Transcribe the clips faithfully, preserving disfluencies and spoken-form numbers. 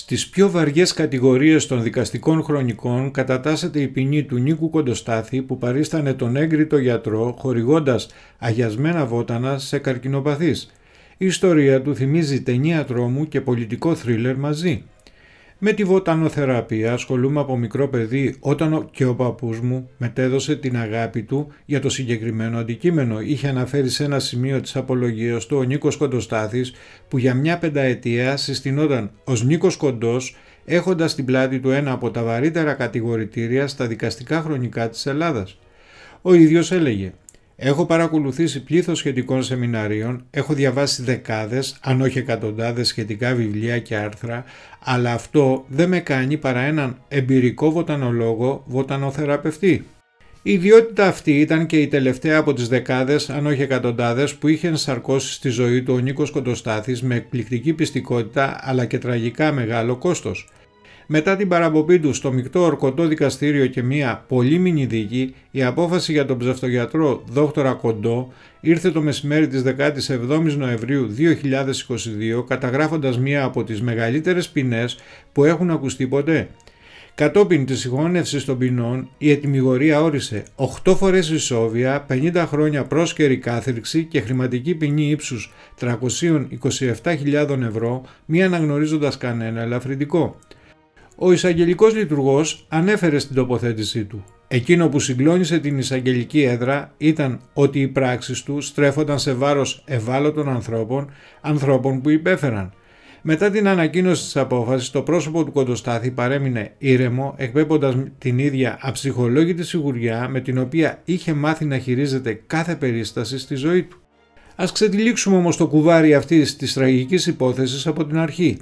Στις πιο βαριές κατηγορίες των δικαστικών χρονικών κατατάσσεται η ποινή του Νίκου Κοντοστάθη που παρίστανε τον έγκριτο γιατρό χορηγώντας αγιασμένα βότανα σε καρκινοπαθείς. Η ιστορία του θυμίζει ταινία τρόμου και πολιτικό θρίλερ μαζί. Με τη βοτανοθεραπεία ασχολούμαι από μικρό παιδί όταν και ο παππούς μου μετέδωσε την αγάπη του για το συγκεκριμένο αντικείμενο. Είχε αναφέρει σε ένα σημείο της απολογίας του ο Νίκος Κοντοστάθης που για μια πενταετία συστηνόταν ως Νίκος Κοντός έχοντας στην πλάτη του ένα από τα βαρύτερα κατηγορητήρια στα δικαστικά χρονικά της Ελλάδας. Ο ίδιος έλεγε «Έχω παρακολουθήσει πλήθος σχετικών σεμιναρίων, έχω διαβάσει δεκάδες, αν όχι εκατοντάδες σχετικά βιβλία και άρθρα, αλλά αυτό δεν με κάνει παρά έναν εμπειρικό βοτανολόγο, βοτανοθεραπευτή». Η ιδιότητα αυτή ήταν και η τελευταία από τις δεκάδες, αν όχι εκατοντάδες, που είχε ενσαρκώσει στη ζωή του ο Νίκος Κοντοστάθης με εκπληκτική πιστικότητα αλλά και τραγικά μεγάλο κόστος. Μετά την παραπομπή του στο μεικτό ορκωτό δικαστήριο και μία πολύμηνη δίκη, η απόφαση για τον ψευτογιατρό Δόκτορα Κοντό ήρθε το μεσημέρι της δεκαεφτά Νοεμβρίου δύο χιλιάδες είκοσι δύο, καταγράφοντας μία από τις μεγαλύτερες ποινές που έχουν ακουστεί ποτέ. Κατόπιν της συγχώνευσης των ποινών, η ετυμηγορία όρισε οκτώ φορές ισόβια, πενήντα χρόνια πρόσκαιρη κάθυρξη και χρηματική ποινή ύψους τριακόσιες είκοσι επτά χιλιάδες ευρώ, μη αναγνωρίζοντας κανένα ελαφρυντικό. Ο εισαγγελικός λειτουργός ανέφερε στην τοποθέτησή του. Εκείνο που συγκλώνησε την εισαγγελική έδρα ήταν ότι οι πράξεις του στρέφονταν σε βάρος ευάλωτων ανθρώπων, ανθρώπων που υπέφεραν. Μετά την ανακοίνωση της απόφασης, το πρόσωπο του Κοντοστάθη παρέμεινε ήρεμο, εκπέμποντας την ίδια αψυχολόγητη σιγουριά με την οποία είχε μάθει να χειρίζεται κάθε περίσταση στη ζωή του. Ας ξετυλίξουμε όμως το κουβάρι αυτής της τραγικής υπόθεσης από την αρχή.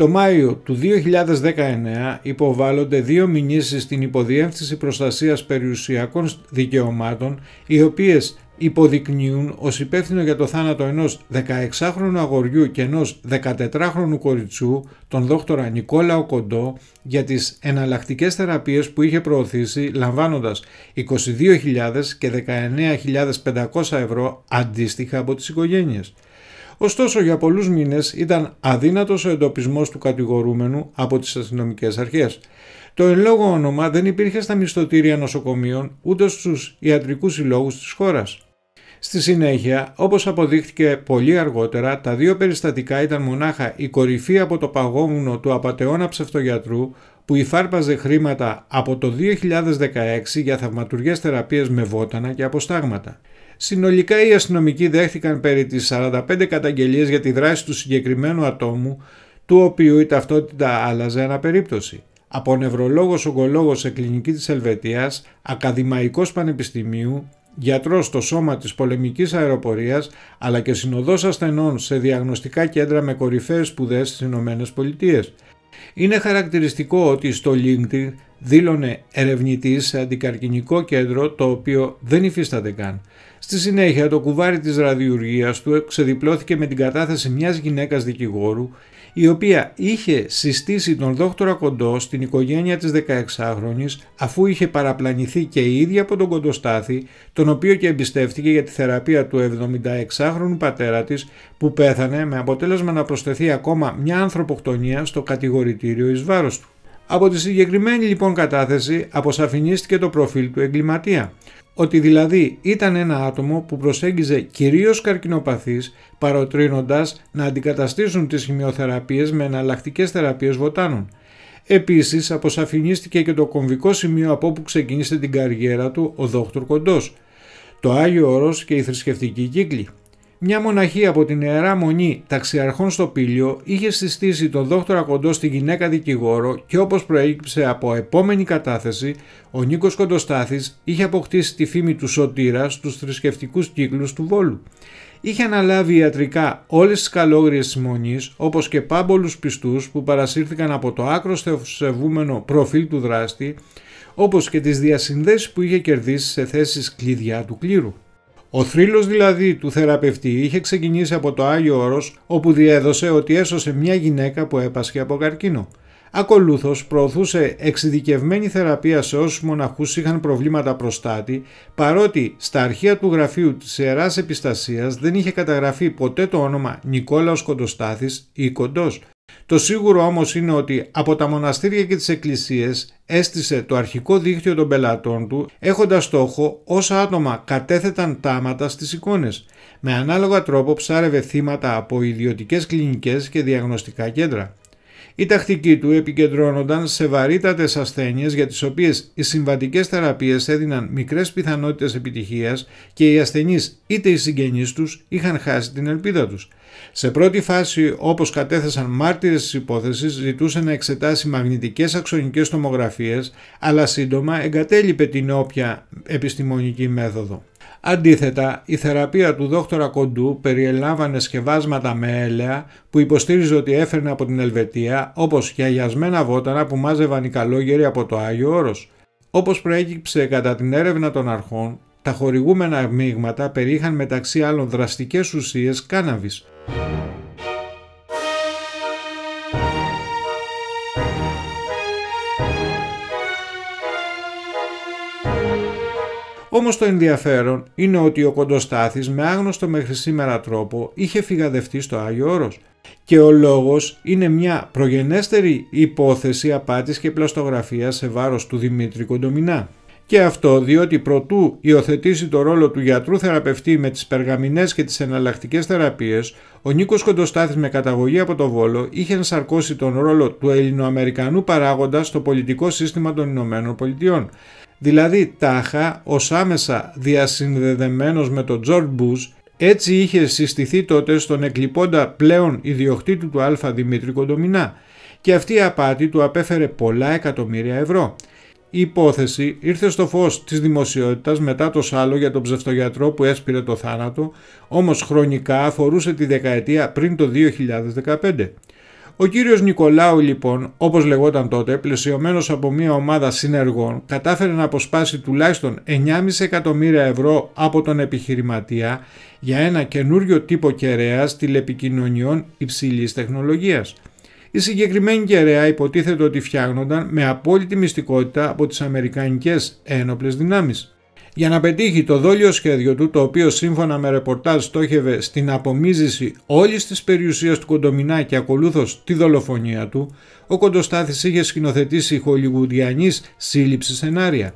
Το Μάιο του δύο χιλιάδες δεκαεννέα υποβάλλονται δύο μηνύσεις στην Υποδιεύθυνση Προστασίας Περιουσιακών Δικαιωμάτων, οι οποίες υποδεικνύουν ως υπεύθυνο για το θάνατο ενός δεκαεξάχρονου αγοριού και ενός δεκατετράχρονου κοριτσιού, τον δόκτορα Νικόλαο Κοντό, για τις εναλλακτικές θεραπείες που είχε προωθήσει, λαμβάνοντας είκοσι δύο χιλιάδες και δεκαεννέα χιλιάδες πεντακόσια ευρώ αντίστοιχα από τις οικογένειες. Ωστόσο, για πολλούς μήνες ήταν αδύνατος ο εντοπισμός του κατηγορούμενου από τις αστυνομικές αρχές. Το εν λόγω όνομα δεν υπήρχε στα μισθωτήρια νοσοκομείων ούτε στους ιατρικούς συλλόγους της χώρας. Στη συνέχεια, όπως αποδείχθηκε πολύ αργότερα, τα δύο περιστατικά ήταν μονάχα η κορυφή από το παγόβουνο του απατεώνα ψευτογιατρού που υφάρπαζε χρήματα από το δύο χιλιάδες δεκαέξι για θαυματουργές θεραπείες με βότανα και αποστάγματα. Συνολικά οι αστυνομικοί δέχτηκαν περί τις σαράντα πέντε καταγγελίες για τη δράση του συγκεκριμένου ατόμου, του οποίου η ταυτότητα άλλαζε αναπερίπτωση. Από νευρολόγος-ογκολόγος σε κλινική της Ελβετίας, ακαδημαϊκός πανεπιστημίου, γιατρός στο σώμα της πολεμικής αεροπορίας, αλλά και συνοδός ασθενών σε διαγνωστικά κέντρα με κορυφαίες σπουδές στις ΗΠΑ. Είναι χαρακτηριστικό ότι στο LinkedIn δήλωνε ερευνητής σε αντικαρκινικό κέντρο το οποίο δεν υφίσταται καν. Στη συνέχεια το κουβάρι της ραδιουργίας του ξεδιπλώθηκε με την κατάθεση μιας γυναίκας δικηγόρου η οποία είχε συστήσει τον δόκτορα Κοντό στην οικογένεια της δεκαεξάχρονης αφού είχε παραπλανηθεί και η ίδια από τον Κοντοστάθη, τον οποίο και εμπιστεύτηκε για τη θεραπεία του εβδομηνταεξάχρονου πατέρα της που πέθανε με αποτέλεσμα να προσθεθεί ακόμα μια ανθρωποκτονία στο κατηγορητήριο εις βάρος του. Από τη συγκεκριμένη λοιπόν κατάθεση αποσαφηνίστηκε το προφίλ του εγκληματία, ότι δηλαδή ήταν ένα άτομο που προσέγγιζε κυρίως καρκινοπαθείς παροτρύνοντας να αντικαταστήσουν τις χημειοθεραπείες με εναλλακτικές θεραπείες βοτάνων. Επίσης αποσαφηνίστηκε και το κομβικό σημείο από όπου ξεκίνησε την καριέρα του ο δόκτωρ Κοντός, το Άγιο Όρος και η θρησκευτική κύκλη. Μια μοναχή από την Ιερά Μονή Ταξιαρχών στο Πήλιο είχε συστήσει τον δόκτορα Κοντό στη γυναίκα δικηγόρο και όπως προέκυψε από επόμενη κατάθεση, ο Νίκος Κοντοστάθης είχε αποκτήσει τη φήμη του σωτήρα στους θρησκευτικούς κύκλους του Βόλου. Είχε αναλάβει ιατρικά όλες τις καλόγριες της Μονής, όπως και πάμπολους πιστούς που παρασύρθηκαν από το άκρος θεοσεβούμενο προφίλ του δράστη, όπως και τις διασυνδέσεις που είχε κερδίσει σε θέσεις κλειδιά του κλήρου. Ο θρύλος δηλαδή του θεραπευτή είχε ξεκινήσει από το Άγιο Όρος, όπου διέδωσε ότι έσωσε μια γυναίκα που έπασχε από καρκίνο. Ακολούθως προωθούσε εξειδικευμένη θεραπεία σε όσους μοναχούς είχαν προβλήματα προστάτη, παρότι στα αρχεία του γραφείου της Ιεράς Επιστασίας δεν είχε καταγραφεί ποτέ το όνομα Νικόλαος Κοντοστάθης ή Κοντός. Το σίγουρο όμως είναι ότι από τα μοναστήρια και τις εκκλησίες έστησε το αρχικό δίκτυο των πελατών του, έχοντας στόχο όσα άτομα κατέθεταν τάματα στις εικόνες. Με ανάλογα τρόπο ψάρευε θύματα από ιδιωτικές κλινικές και διαγνωστικά κέντρα. Η τακτική του επικεντρώνονταν σε βαρύτατες ασθένειες για τις οποίες οι συμβατικές θεραπείες έδιναν μικρές πιθανότητες επιτυχίας και οι ασθενείς είτε οι συγγενείς τους είχαν χάσει την ελπίδα τους. Σε πρώτη φάση, όπως κατέθεσαν μάρτυρες της υπόθεσης, ζητούσε να εξετάσει μαγνητικές αξονικές τομογραφίες, αλλά σύντομα εγκατέλειπε την όποια επιστημονική μέθοδο. Αντίθετα, η θεραπεία του δόκτωρα Κοντού περιελάμβανε σκευάσματα με έλαια που υποστήριζε ότι έφερνε από την Ελβετία, όπως γυαλιασμένα βότανα που μάζευαν οι καλόγεροι από το Άγιο Όρος. Όπως προέκυψε κατά την έρευνα των αρχών, τα χορηγούμενα μείγματα περιείχαν μεταξύ άλλων δραστικές ουσίες κάναβης. Όμως το ενδιαφέρον είναι ότι ο Κοντοστάθης με άγνωστο μέχρι σήμερα τρόπο είχε φυγαδευτεί στο Άγιο Όρος και ο λόγος είναι μια προγενέστερη υπόθεση απάτης και πλαστογραφίας σε βάρος του Δημήτρη Κοντομηνά. Και αυτό διότι προτού υιοθετήσει το ρόλο του γιατρού θεραπευτή με τις περγαμηνές και τις εναλλακτικές θεραπείες, ο Νίκος Κοντοστάθης με καταγωγή από το Βόλο είχε ενσαρκώσει τον ρόλο του Ελληνοαμερικανού παράγοντα στο πολιτικό σύστημα των Ηνωμένων Πολιτειών. Δηλαδή τάχα ως άμεσα διασυνδεδεμένος με τον Τζορτ Μπους, έτσι είχε συστηθεί τότε στον εκλειπώντα πλέον ιδιοκτήτη του Α Δημήτρη Κοντομηνά και αυτή η απάτη του απέφερε πολλά εκατομμύρια ευρώ. Η υπόθεση ήρθε στο φως της δημοσιότητας μετά το σάλο για τον ψευτογιατρό που έσπηρε το θάνατο, όμως χρονικά αφορούσε τη δεκαετία πριν το δύο χιλιάδες δεκαπέντε. Ο κύριος Νικολάου λοιπόν, όπως λεγόταν τότε, πλαισιωμένος από μια ομάδα συνεργών, κατάφερε να αποσπάσει τουλάχιστον εννιά κόμμα πέντε εκατομμύρια ευρώ από τον επιχειρηματία για ένα καινούριο τύπο κεραία τηλεπικοινωνιών υψηλής τεχνολογίας. Η συγκεκριμένη κεραία υποτίθεται ότι φτιάχνονταν με απόλυτη μυστικότητα από τις αμερικανικές ένοπλες δυνάμεις. Για να πετύχει το δόλιο σχέδιο του, το οποίο σύμφωνα με ρεπορτάζ στόχευε στην απομίζηση όλης της περιουσίας του Κοντομηνά και ακολούθως τη δολοφονία του, ο Κοντοστάθης είχε σκηνοθετήσει χολιγουδιανής σύλληψη σενάρια.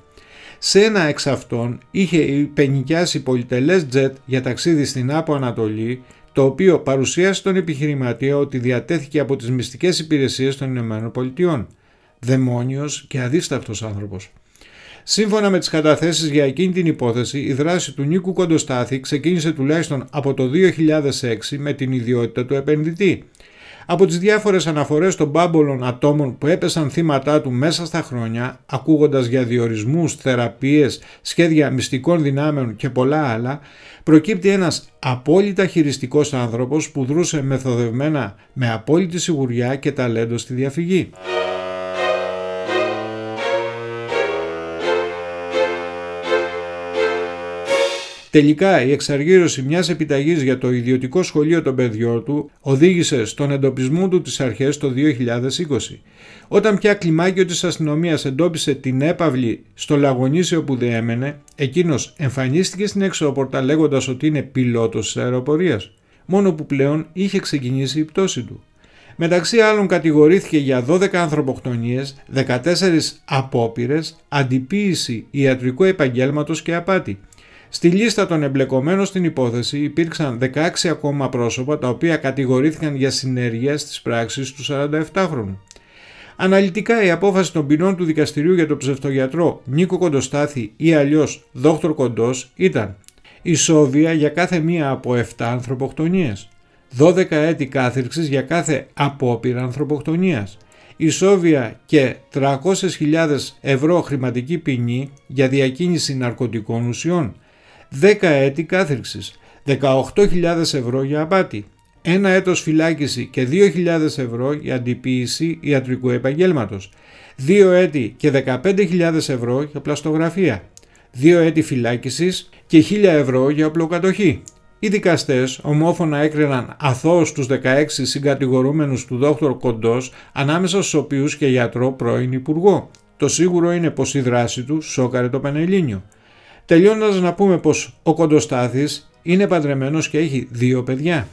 Σε ένα εξ αυτών είχε υπενικιάσει πολυτελές τζετ για ταξίδι στην Άπο Ανατολή, το οποίο παρουσίασε τον επιχειρηματία ότι διατέθηκε από τις μυστικές υπηρεσίες των ΗΠΑ. Δαιμόνιος και αδίστακτος άνθρωπος. Σύμφωνα με τις καταθέσεις για εκείνη την υπόθεση, η δράση του Νίκου Κοντοστάθη ξεκίνησε τουλάχιστον από το δύο χιλιάδες έξι με την ιδιότητα του επενδυτή. Από τις διάφορες αναφορές των μπάμπολων ατόμων που έπεσαν θύματά του μέσα στα χρόνια, ακούγοντας για διορισμούς, θεραπείες, σχέδια μυστικών δυνάμεων και πολλά άλλα, προκύπτει ένας απόλυτα χειριστικός άνθρωπος που δρούσε μεθοδευμένα με απόλυτη σιγουριά και ταλέντο στη διαφυγή. Τελικά, η εξαργύρωση μιας επιταγής για το ιδιωτικό σχολείο των παιδιών του οδήγησε στον εντοπισμό του τις αρχές το δύο χιλιάδες είκοσι. Όταν πια κλιμάκιο της αστυνομίας εντόπισε την έπαυλη στο λαγωνίσιο που διέμενε, εκείνος εμφανίστηκε στην εξώπορτα λέγοντας ότι είναι πιλότος της αεροπορίας, μόνο που πλέον είχε ξεκινήσει η πτώση του. Μεταξύ άλλων κατηγορήθηκε για δώδεκα ανθρωποκτονίες, δεκατέσσερις απόπειρες, αντιποίηση ιατρικού επαγγέλματος και απάτη. Στη λίστα των εμπλεκομένων στην υπόθεση υπήρξαν δεκαέξι ακόμα πρόσωπα τα οποία κατηγορήθηκαν για συνέργεια στις πράξεις του σαρανταεφτάχρονου. Αναλυτικά η απόφαση των ποινών του δικαστηρίου για τον ψευτογιατρό Νίκο Κοντοστάθη ή αλλιώς Δόκτωρ Κοντός ήταν ισόβια για κάθε μία από επτά ανθρωποκτονίες, δώδεκα έτη κάθυρξης για κάθε απόπειρα ανθρωποκτονίας, ισόβια και τριακόσιες χιλιάδες ευρώ χρηματική ποινή για διακίνηση ναρκωτικών ουσιών, δέκα έτη κάθυρξης, δεκαοκτώ χιλιάδες ευρώ για απάτη, ένα έτος φυλάκιση και δύο χιλιάδες ευρώ για αντιποίηση ιατρικού επαγγέλματος, δύο έτη και δεκαπέντε χιλιάδες ευρώ για πλαστογραφία, δύο έτη φυλάκισης και χίλια ευρώ για οπλοκατοχή. Οι δικαστές ομόφωνα έκριναν αθώους τους δεκαέξι συγκατηγορούμενους του δόκτωρ Κοντός, ανάμεσα στους οποίους και γιατρό πρώην υπουργό. Το σίγουρο είναι πως η δράση του σόκαρε το Πανελλήνιο. Τελειώνοντας να πούμε πως ο Κοντοστάθης είναι παντρεμένος και έχει δύο παιδιά.